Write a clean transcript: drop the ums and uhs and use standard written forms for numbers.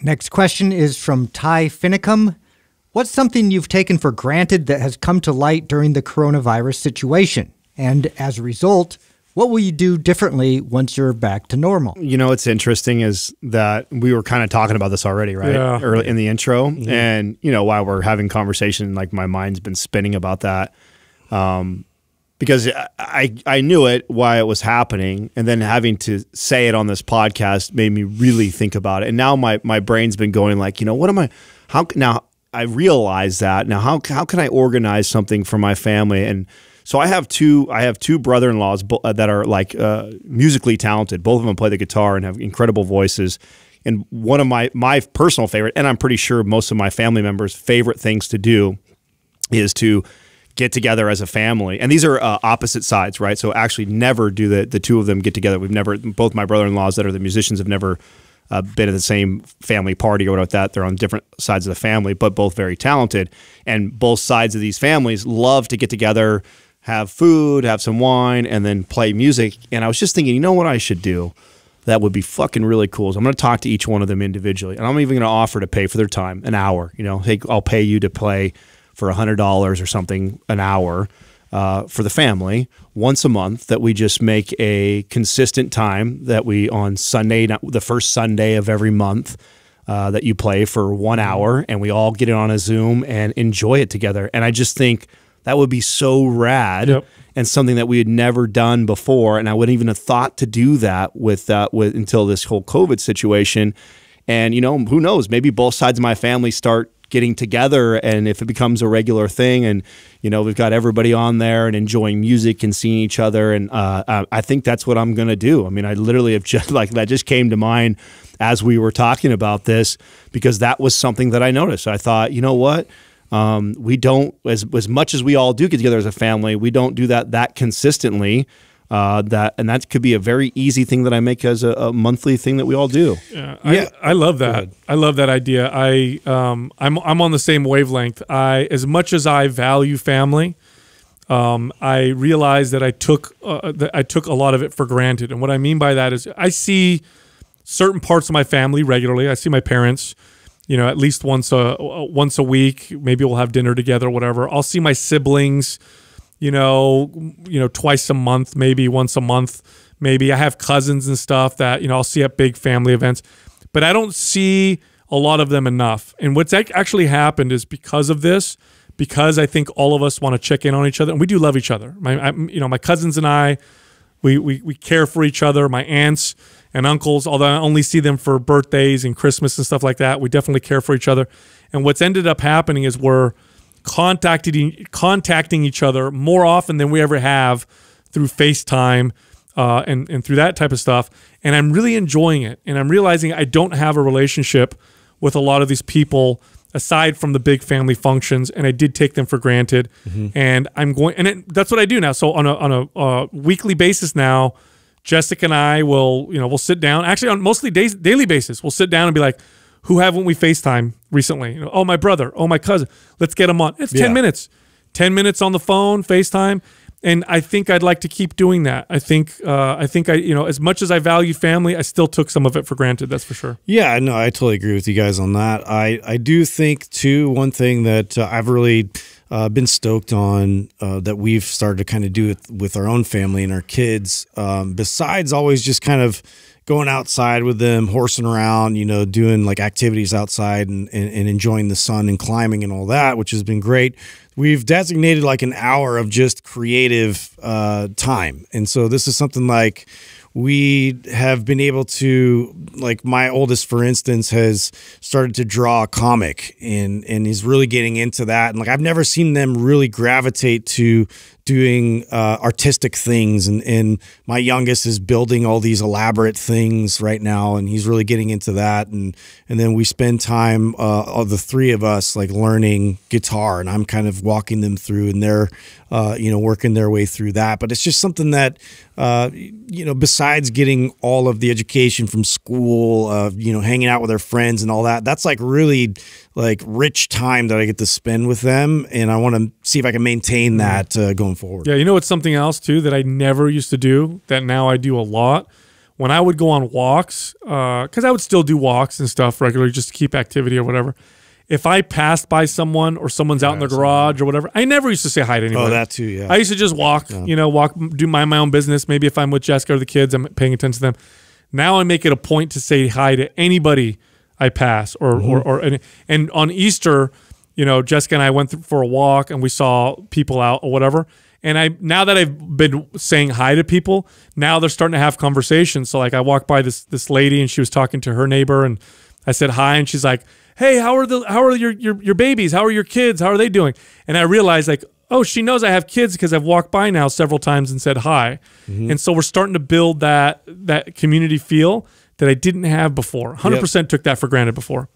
Next question is from Ty Finnicum. What's something you've taken for granted that has come to light during the coronavirus situation? And as a result, what will you do differently once you're back to normal? You know, it's interesting is that we were kind of talking about this already, right? Yeah. Early in the intro. Yeah. And, you know, while we're having conversation, like my mind's been spinning about that. Because I knew it, why it was happening, and then having to say it on this podcast made me really think about it. And now my brain's been going like, you know, what am I? How now? I realize that now. How can I organize something for my family? And so I have two brother-in-laws that are like musically talented. Both of them play the guitar and have incredible voices. And one of my personal favorite, and I'm pretty sure most of my family members' favorite things to do is to get together as a family. And these are opposite sides, right? So actually never do the two of them get together. We've never, both my brother-in-laws that are the musicians have never been at the same family party or whatever like that. They're on different sides of the family, but both very talented. And both sides of these families love to get together, have food, have some wine, and then play music. And I was just thinking, you know what I should do? That would be fucking really cool. So I'm going to talk to each one of them individually. And I'm even going to offer to pay for their time, an hour. You know, hey, I'll pay you to play for $100 or something an hour for the family once a month, that we just make a consistent time that we on Sunday, the first Sunday of every month, that you play for 1 hour and we all get it on a Zoom and enjoy it together. And I just think that would be so rad. Yep. And something that we had never done before. And I wouldn't even have thought to do that with until this whole COVID situation. And, you know, who knows, maybe both sides of my family start getting together, and if it becomes a regular thing, and you know, we've got everybody on there and enjoying music and seeing each other, and I think that's what I'm gonna do. I mean, I literally have just like that just came to mind as we were talking about this, because that was something that I noticed. I thought, you know what, we don't as much as we all do get together as a family, we don't do that consistently. And that could be a very easy thing that I make as a monthly thing that we all do. Yeah, I love that. I love that idea. I'm on the same wavelength. As much as I value family, I realize that I took a lot of it for granted. And what I mean by that is I see certain parts of my family regularly. I see my parents, you know, at least once a week. Maybe we'll have dinner together, or whatever. I'll see my siblings, you know, twice a month, maybe once a month, maybe. I have cousins and stuff that, you know, I'll see at big family events, but I don't see a lot of them enough. And what's actually happened is because of this, because I think all of us want to check in on each other, and we do love each other. You know, my cousins and I, we care for each other. My aunts and uncles, although I only see them for birthdays and Christmas and stuff like that, we definitely care for each other. And what's ended up happening is we're contacting each other more often than we ever have through FaceTime and through that type of stuff. And I'm really enjoying it. And I'm realizing I don't have a relationship with a lot of these people aside from the big family functions. And I did take them for granted. Mm-hmm. And I'm going, and that's what I do now. So on a weekly basis now, Jessica and I will, you know, we'll sit down. Actually, on mostly daily basis, we'll sit down and be like, who haven't we FaceTime recently? You know, oh, my brother. Oh, my cousin. Let's get them on. It's 10 minutes. 10 minutes on the phone, FaceTime. And I think I'd like to keep doing that. I think you know, as much as I value family, I still took some of it for granted. That's for sure. Yeah, no, I totally agree with you guys on that. I do think, too, one thing that I've really been stoked on that we've started to kind of do with our own family and our kids, besides always just kind of going outside with them, horsing around, you know, doing like activities outside and enjoying the sun and climbing and all that, which has been great. We've designated like an hour of just creative time. And so this is something like we have been able to, like my oldest, for instance, has started to draw a comic and is really getting into that. And like, I've never seen them really gravitate to doing artistic things. And my youngest is building all these elaborate things right now, and he's really getting into that. And then we spend time, all the three of us, like learning guitar, and I'm kind of walking them through, and they're, you know, working their way through that. But it's just something that, you know, besides getting all of the education from school, you know, hanging out with their friends and all that, that's like really like rich time that I get to spend with them. And I want to see if I can maintain that going forward. Yeah. You know, it's something else too, that I never used to do that now I do a lot, when I would go on walks, because I would still do walks and stuff regularly just to keep activity or whatever. If I passed by someone or someone's out in the garage or whatever, I never used to say hi to anybody. Oh, that too, yeah. I used to just walk, you know, walk, do my own business. Maybe if I'm with Jessica or the kids, I'm paying attention to them. Now I make it a point to say hi to anybody I pass or on Easter, you know, Jessica and I went for a walk and we saw people out or whatever. And now that I've been saying hi to people, now they're starting to have conversations. So like I walked by this lady and she was talking to her neighbor and I said hi and she's like, "Hey, how are your babies? How are your kids? How are they doing?" And I realized like, oh, she knows I have kids because I've walked by now several times and said hi. Mm-hmm. And so we're starting to build that community feel that I didn't have before. 100% took that for granted before.